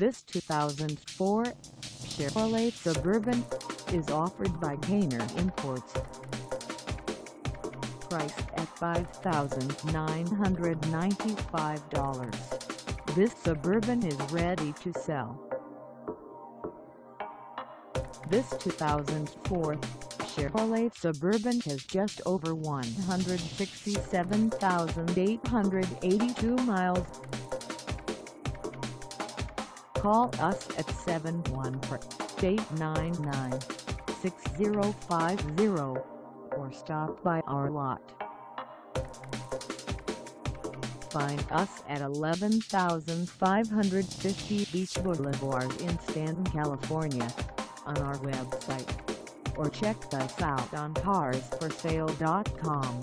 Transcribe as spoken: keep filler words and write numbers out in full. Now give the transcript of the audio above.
This two thousand four Chevrolet Suburban is offered by Gaynor Imports. Priced at five thousand nine hundred ninety-five dollars, this Suburban is ready to sell. This two thousand four Chevrolet Suburban has just over one hundred sixty-seven thousand eight hundred eighty-two miles. Call us at seven one four, eight nine nine, six zero five zero or stop by our lot. Find us at eleven thousand five hundred fifty Beach Boulevard in Stanton, California on our website, or check us out on cars for sale dot com.